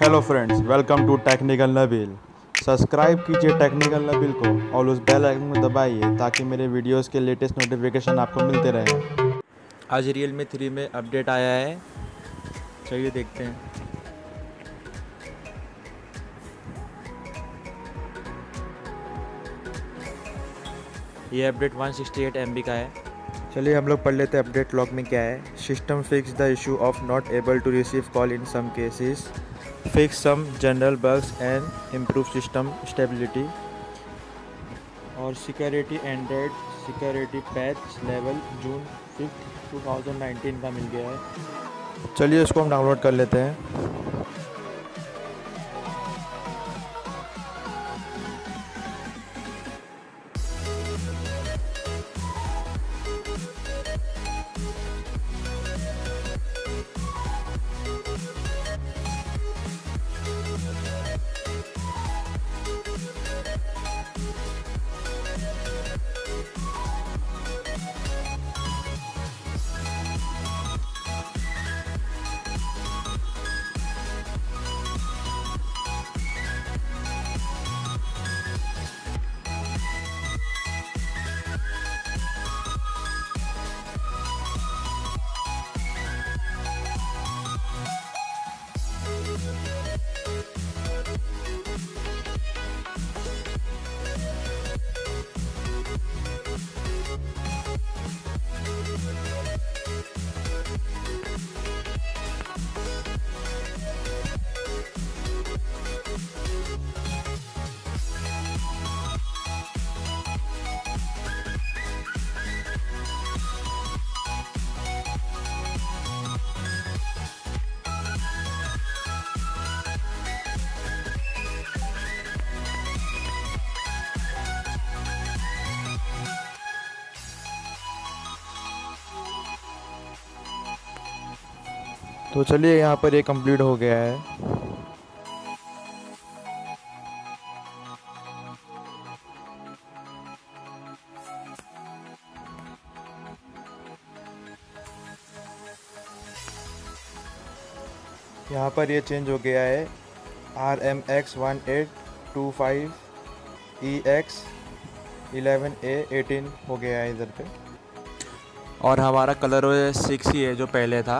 Hello friends, welcome to technical Nabeel. Subscribe कीजिए technical Nabeel को और उस बेल आइकन को दबाइए ताकि मेरे वीडियोस के लेटेस्ट नोटिफिकेशन आपको मिलते रहें। आज रियलमी 3 में अपडेट आया है, चलिए देखते हैं। ये अपडेट 168 MB का है। चलिए हम लोग पढ़ लेते हैं अपडेट लॉग में क्या है। System fix the issue of not able to receive call in some cases, fix some general bugs and improve system stability. और security Android security patch level June 5, 2019 का मिल गया है। चलिए इसको हम डाउनलोड कर लेते हैं। तो चलिए यहाँ पर ये कंप्लीट हो गया है। यहाँ पर ये चेंज हो गया है RMX 1825EX 11A18 हो गया है इधर पे। और हमारा कलर 6 ही है जो पहले था।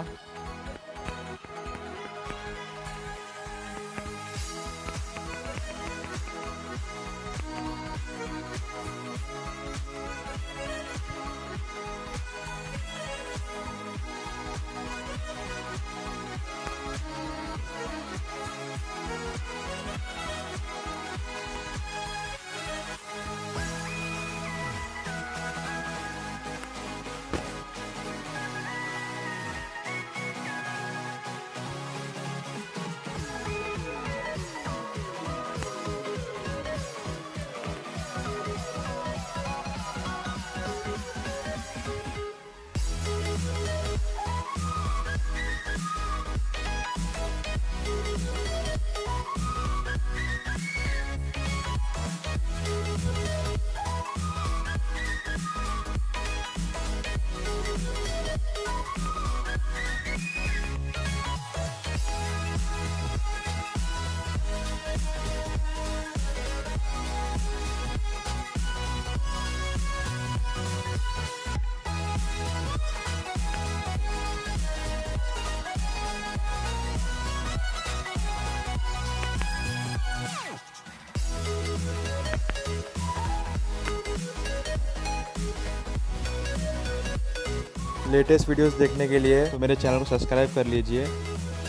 लेटेस्ट वीडियोस देखने के लिए तो मेरे चैनल को सब्सक्राइब कर लीजिए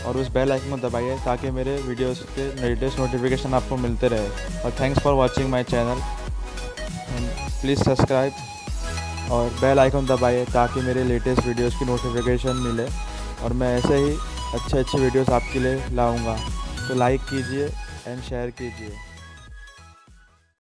और उस बेल आइकन को दबाइए ताकि मेरे वीडियोस के लेटेस्ट नोटिफिकेशन आपको मिलते रहे। और thanks for watching my channel and please subscribe और बेल आइकन दबाइए ताकि मेरे लेटेस्ट वीडियोस की नोटिफिकेशन मिले। और मैं ऐसे ही अच्छे अच्छे वीडियोज़ आपके लिए लाऊँगा, तो लाइक कीजिए एंड शेयर कीजिए।